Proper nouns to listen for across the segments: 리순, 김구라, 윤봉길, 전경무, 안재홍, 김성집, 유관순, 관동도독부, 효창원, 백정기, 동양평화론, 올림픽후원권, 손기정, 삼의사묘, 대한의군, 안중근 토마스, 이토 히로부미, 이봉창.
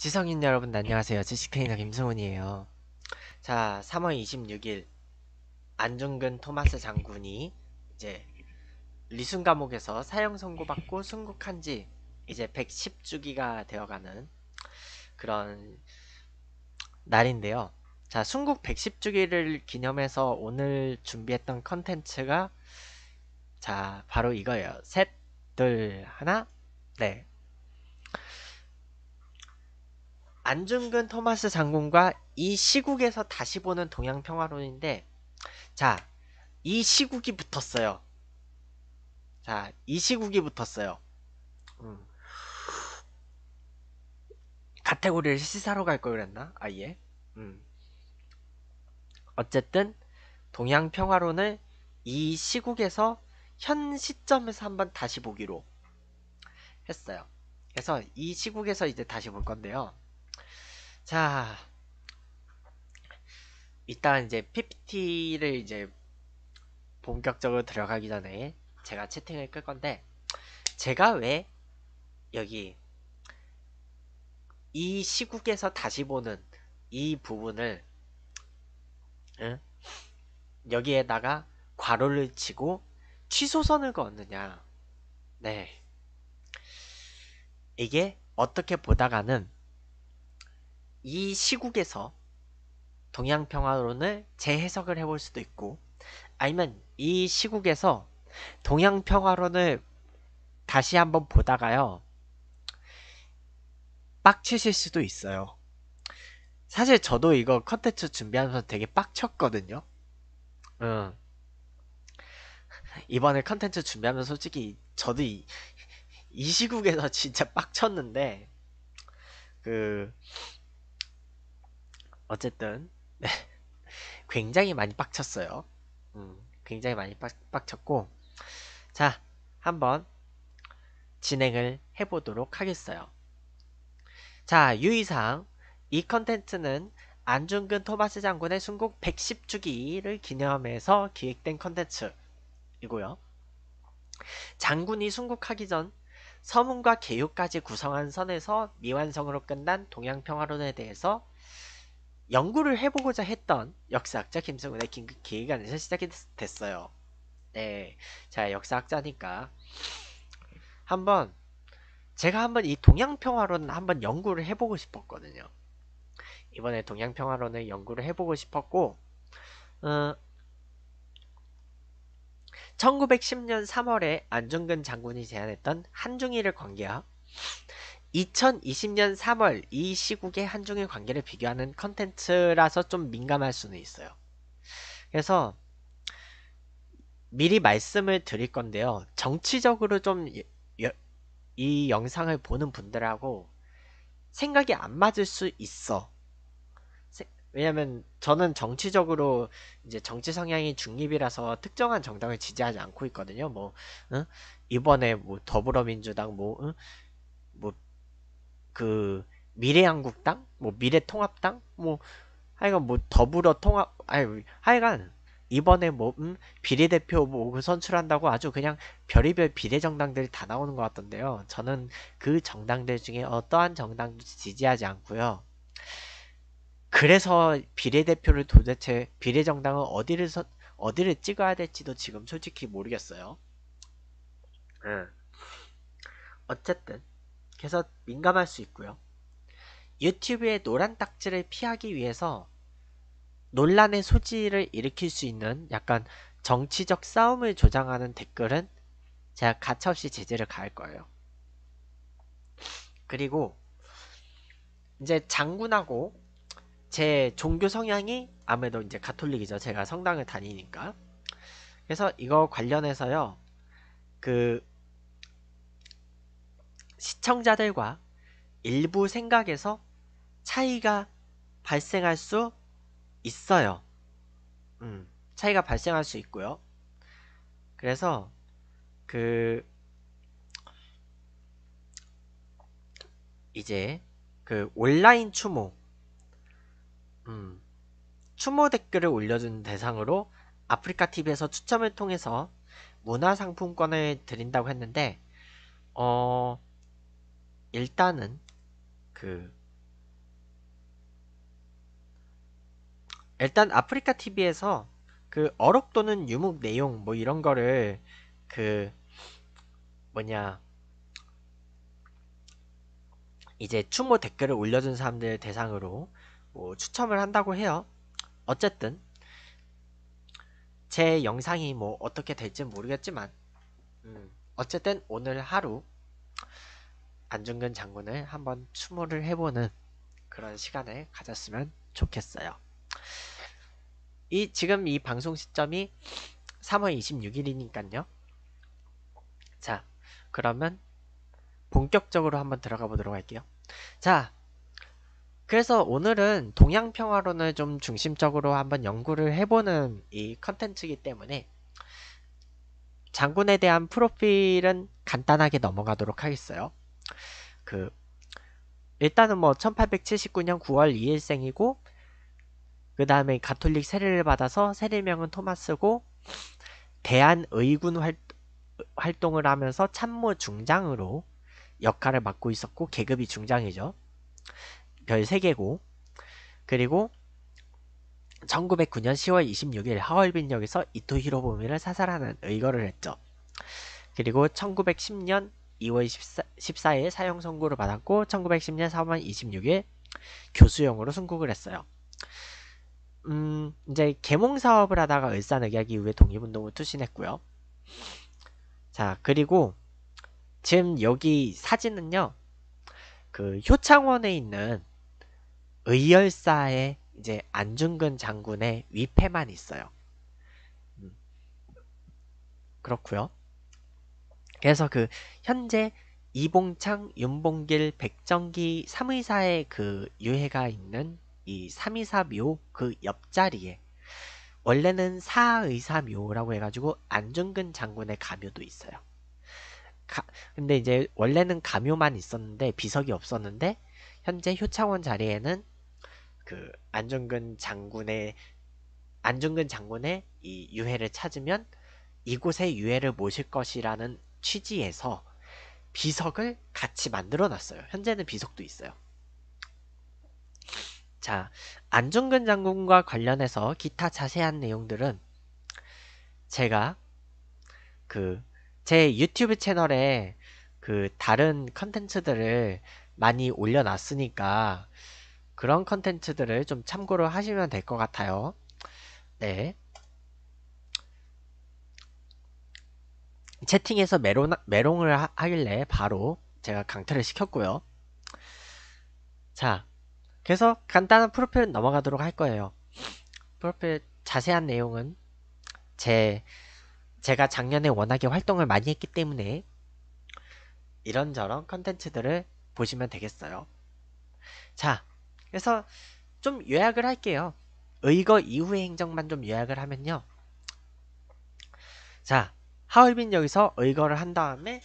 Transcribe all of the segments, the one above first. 지성인 여러분 안녕하세요. 지식테이너 김승훈이에요. 자, 3월 26일 안중근 토마스 장군이 이제 리순 감옥에서 사형 선고받고 순국한 지 이제 110주기가 되어가는 그런 날인데요. 자, 순국 110주기를 기념해서 오늘 준비했던 컨텐츠가 자, 바로 이거예요. 셋, 둘, 하나, 네. 안중근 토마스 장군과 이 시국에서 다시 보는 동양평화론인데, 자, 이 시국이 붙었어요. 자, 이 시국이 붙었어요. 카테고리를 시사로 갈 걸 그랬나? 아예. 어쨌든 동양평화론을 이 시국에서 현 시점에서 한번 다시 보기로 했어요. 그래서 이 시국에서 이제 다시 볼 건데요. 자, 일단 이제 PPT를 이제 본격적으로 들어가기 전에 제가 채팅을 끌 건데, 제가 왜 여기 이 시국에서 다시 보는 이 부분을 여기에다가 괄호를 치고 취소선을 그었느냐. 네, 이게 어떻게 보다가는 이 시국에서 동양평화론을 재해석을 해볼 수도 있고, 아니면 이 시국에서 동양평화론을 다시 한번 보다가요 빡치실 수도 있어요. 사실 저도 이거 컨텐츠 준비하면서 되게 빡쳤거든요. 이번에 컨텐츠 준비하면서 솔직히 저도 이 시국에서 진짜 빡쳤는데, 어쨌든 네, 굉장히 많이 빡쳤어요. 굉장히 많이 빡쳤고, 자, 한번 진행을 해보도록 하겠어요. 자, 유의사항, 이 컨텐츠는 안중근 토마스 장군의 순국 110주기를 기념해서 기획된 컨텐츠이고요. 장군이 순국하기 전 서문과 개요까지 구성한 선에서 미완성으로 끝난 동양평화론에 대해서 연구를 해보고자 했던 역사학자 김승훈의 긴급 기획안에서 시작이 됐어요. 네, 자, 역사학자니까 한번 제가 한번 이 동양평화론 한번 연구를 해보고 싶었거든요. 이번에 동양평화론을 연구를 해보고 싶었고, 1910년 3월에 안중근 장군이 제안했던 한중일의 관계와 2020년 3월 이 시국의 한중일 관계를 비교하는 컨텐츠라서 좀 민감할 수는 있어요. 그래서 미리 말씀을 드릴 건데요, 정치적으로 좀 이 영상을 보는 분들하고 생각이 안 맞을 수 있어. 왜냐면 저는 정치적으로 이제 정치 성향이 중립이라서 특정한 정당을 지지하지 않고 있거든요. 뭐 이번에 뭐 더불어민주당, 그 미래한국당, 뭐 미래통합당, 뭐 하여간 뭐 더불어통합, 하여간 이번에 뭐 비례대표 뭐 선출한다고 아주 그냥 별의별 비례정당들이 다 나오는 것 같던데요. 저는 그 정당들 중에 어떠한 정당도 지지하지 않고요. 그래서 비례대표를 도대체 비례정당은 어디를 찍어야 될지도 지금 솔직히 모르겠어요. 어쨌든 그래서 민감할 수 있고요. 유튜브의 노란 딱지를 피하기 위해서 논란의 소지를 일으킬 수 있는 약간 정치적 싸움을 조장하는 댓글은 제가 가차없이 제재를 가할 거예요. 그리고 이제 장군하고 제 종교 성향이 아무래도 이제 가톨릭이죠. 제가 성당을 다니니까. 그래서 이거 관련해서요, 시청자들과 일부 생각에서 차이가 발생할 수 있어요. 차이가 발생할 수 있고요. 그래서 이제 온라인 추모, 추모 댓글을 올려준 대상으로 아프리카TV에서 추첨을 통해서 문화상품권을 드린다고 했는데, 일단은 일단 아프리카 TV에서 그 어록 또는 유목 내용 뭐 이런 거를 그 뭐냐 이제 추모 댓글을 올려준 사람들 대상으로 뭐 추첨을 한다고 해요. 어쨌든 제 영상이 뭐 어떻게 될지 모르겠지만 어쨌든 오늘 하루 안중근 장군을 한번 추모를 해보는 그런 시간을 가졌으면 좋겠어요. 지금 이 방송 시점이 3월 26일이니까요. 자, 그러면 본격적으로 한번 들어가 보도록 할게요. 자, 그래서 오늘은 동양평화론을 좀 중심적으로 한번 연구를 해보는 이 컨텐츠이기 때문에 장군에 대한 프로필은 간단하게 넘어가도록 하겠어요. 일단은 뭐 1879년 9월 2일생이고 그 다음에 가톨릭 세례를 받아서 세례명은 토마스고 대한의군 활동을 하면서 참모 중장으로 역할을 맡고 있었고 계급이 중장이죠. 별 3개고 그리고 1909년 10월 26일 하얼빈역에서 이토 히로부미를 사살하는 의거를 했죠. 그리고 1910년 2월 14일 사형 선고를 받았고 1910년 3월 26일 교수형으로 순국을 했어요. 이제 계몽사업을 하다가 을사늑약 이후에 독립운동을 투신했고요. 자, 그리고 지금 여기 사진은요, 그 효창원에 있는 의열사의 이제 안중근 장군의 위패만 있어요. 그렇고요. 그래서 그 현재 이봉창, 윤봉길, 백정기 삼의사의 그 유해가 있는 이 삼의사묘 그 옆자리에 원래는 사의사묘라고 해가지고 안중근 장군의 가묘도 있어요. 근데 이제 원래는 가묘만 있었는데 비석이 없었는데 현재 효창원 자리에는 그 안중근 장군의 이 유해를 찾으면 이곳에 유해를 모실 것이라는 취지에서 비석을 같이 만들어 놨어요. 현재는 비석도 있어요. 자, 안중근 장군과 관련해서 기타 자세한 내용들은 제가 제 유튜브 채널에 다른 컨텐츠들을 많이 올려놨으니까 그런 컨텐츠들을 좀 참고를 하시면 될 것 같아요. 네. 채팅에서 메롱을 하길래 바로 제가 강퇴를 시켰고요. 자, 그래서 간단한 프로필은 넘어가도록 할 거예요. 프로필 자세한 내용은 제가 작년에 워낙에 활동을 많이 했기 때문에 이런저런 컨텐츠들을 보시면 되겠어요. 자, 그래서 좀 요약을 할게요. 의거 이후의 행적만 좀 요약을 하면요. 자, 하얼빈역에서 의거를 한 다음에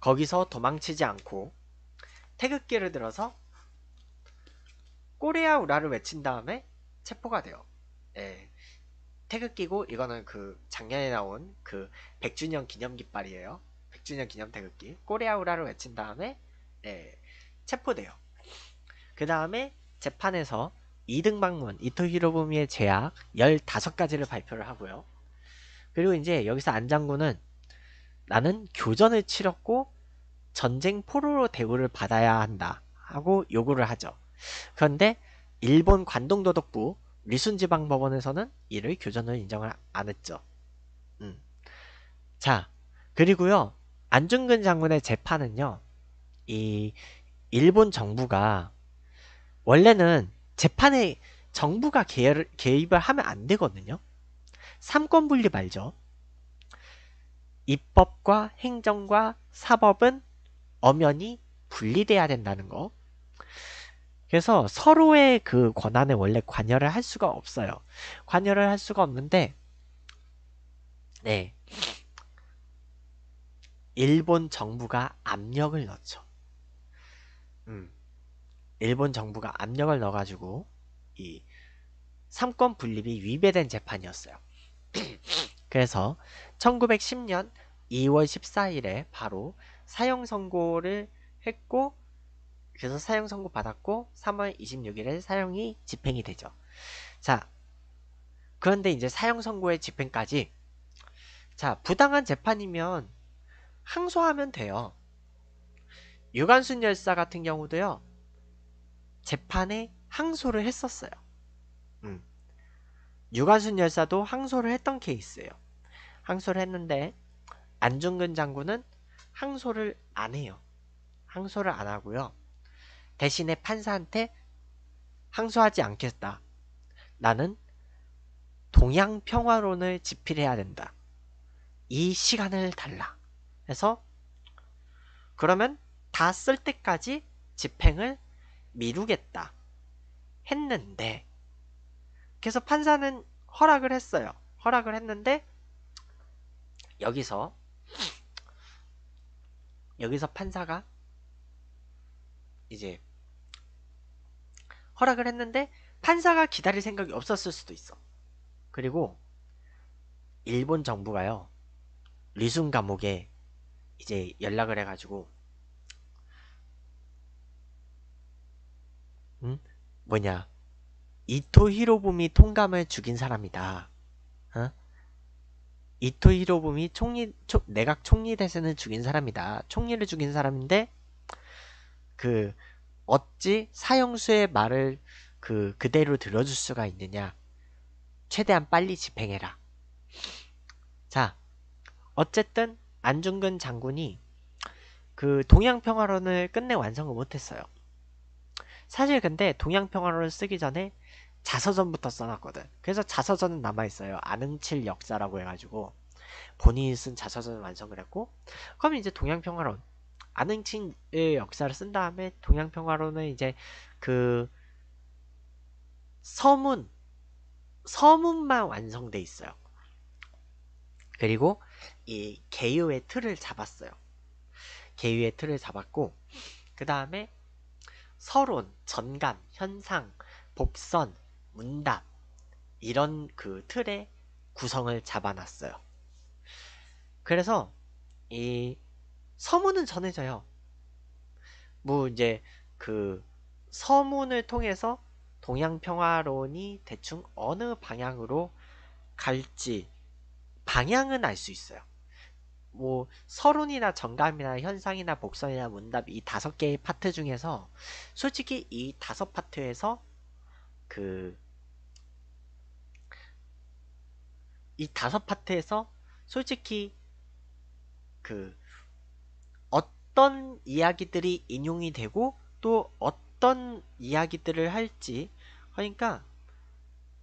거기서 도망치지 않고 태극기를 들어서 꼬레아 우라를 외친 다음에 체포가 돼요. 예. 태극기고 이거는 그 작년에 나온 그 100주년 기념 깃발이에요. 100주년 기념 태극기. 꼬레아 우라를 외친 다음에 예. 체포돼요. 그 다음에 재판에서 2등 방문 이토 히로부미의 죄악 15가지를 발표를 하고요. 그리고 이제 여기서 안 장군은 나는 교전을 치렀고 전쟁 포로로 대우를 받아야 한다 하고 요구를 하죠. 그런데 일본 관동도독부 리순 지방법원에서는 이를 교전을 인정을 안 했죠. 자, 그리고요. 안중근 장군의 재판은요. 이 일본 정부가 원래는 재판에 정부가 개입을 하면 안 되거든요. 삼권분립 알죠? 입법과 행정과 사법은 엄연히 분리돼야 된다는 거. 그래서 서로의 그 권한에 원래 관여를 할 수가 없어요. 관여를 할 수가 없는데 네, 일본 정부가 압력을 넣죠. 일본 정부가 압력을 넣어가지고 이 삼권 분립이 위배된 재판이었어요. 그래서 1910년 2월 14일에 바로 사형 선고를 했고 그래서 사형 선고 받았고 3월 26일에 사형이 집행이 되죠. 자, 그런데 이제 사형 선고의 집행까지, 자, 부당한 재판이면 항소하면 돼요. 유관순 열사 같은 경우도요, 재판에 항소를 했었어요. 유관순 열사도 항소를 했던 케이스예요. 항소를 했는데 안중근 장군은 항소를 안 해요. 항소를 안 하고요, 대신에 판사한테 항소하지 않겠다, 나는 동양평화론을 집필해야 된다, 이 시간을 달라 해서, 그러면 다 쓸 때까지 집행을 미루겠다 했는데, 그래서 판사는 허락을 했어요. 허락을 했는데 여기서 판사가 이제 허락을 했는데 판사가 기다릴 생각이 없었을 수도 있어. 그리고 일본 정부가요, 리순 감옥에 이제 연락을 해가지고 이토 히로부미 통감을 죽인 사람이다, 이토 히로부미 내각 총리 대신을 죽인 사람이다, 총리를 죽인 사람인데 그 어찌 사형수의 말을 그대로 들어줄 수가 있느냐, 최대한 빨리 집행해라. 자, 어쨌든 안중근 장군이 그 동양평화론을 끝내 완성을 못했어요. 사실 근데 동양평화론을 쓰기 전에 자서전부터 써놨거든. 그래서 자서전은 남아있어요. 안흥칠 역사라고 해가지고 본인이 쓴 자서전을 완성을 했고, 그럼 이제 동양평화론, 안흥칠의 역사를 쓴 다음에 동양평화론은 이제 그 서문만 완성돼 있어요. 그리고 이 개요의 틀을 잡았어요. 개요의 틀을 잡았고, 그 다음에 서론, 전감, 현상, 복선, 문답, 이런 그 틀의 구성을 잡아놨어요. 그래서 이 서문은 전해져요. 뭐 이제 그 서문을 통해서 동양평화론이 대충 어느 방향으로 갈지 방향은 알 수 있어요. 뭐 서론이나 정감이나 현상이나 복선이나 문답, 이 5개의 파트 중에서 솔직히 이 5파트에서 솔직히 그 어떤 이야기들이 인용이 되고 또 어떤 이야기들을 할지, 그러니까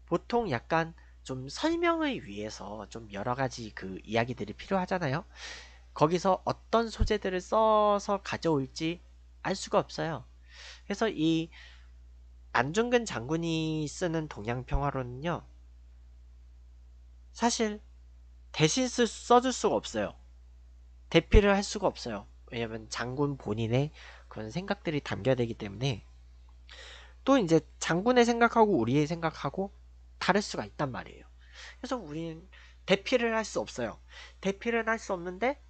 보통 약간 좀 설명을 위해서 좀 여러가지 그 이야기들이 필요하잖아요. 거기서 어떤 소재들을 써서 가져올지 알 수가 없어요. 그래서 이 안중근 장군이 쓰는 동양평화론은요, 사실 대신 써줄 수가 없어요. 대필을 할 수가 없어요. 왜냐면 장군 본인의 그런 생각들이 담겨야 되기 때문에, 또 이제 장군의 생각하고 우리의 생각하고 다를 수가 있단 말이에요. 그래서 우리는 대필을 할 수 없어요. 대필은 할 수 없는데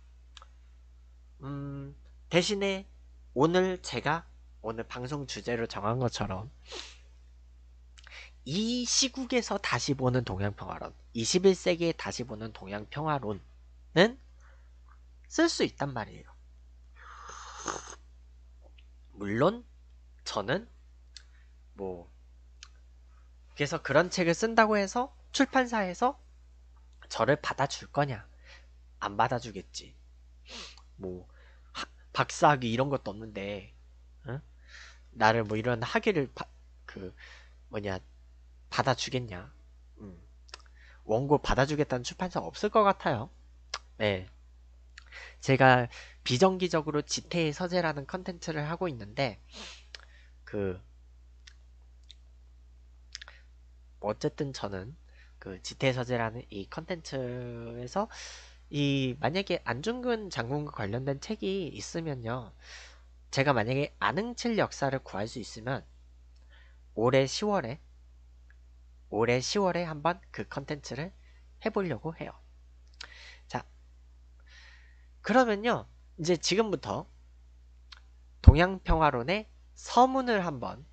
대신에 오늘 제가 오늘 방송 주제로 정한 것처럼 이 시국에서 다시 보는 동양평화론, 21세기에 다시 보는 동양평화론은 쓸 수 있단 말이에요. 물론 저는 뭐 그래서 그런 책을 쓴다고 해서 출판사에서 저를 받아줄 거냐, 안 받아주겠지. 뭐 박사학위 이런 것도 없는데 나를 뭐 이런 학위를 받아주겠냐. 원고 받아주겠다는 출판사 없을 것 같아요. 네, 제가 비정기적으로 지태의 서재라는 컨텐츠를 하고 있는데 어쨌든 저는 그 지태의 서재라는 이 컨텐츠에서 이 만약에 안중근 장군과 관련된 책이 있으면요, 제가 만약에 안흥칠 역사를 구할 수 있으면 올해 10월에 한번 그 컨텐츠를 해보려고 해요. 자, 그러면요, 이제 지금부터 동양평화론의 서문을 한번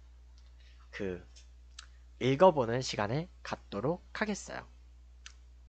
읽어보는 시간을 갖도록 하겠어요.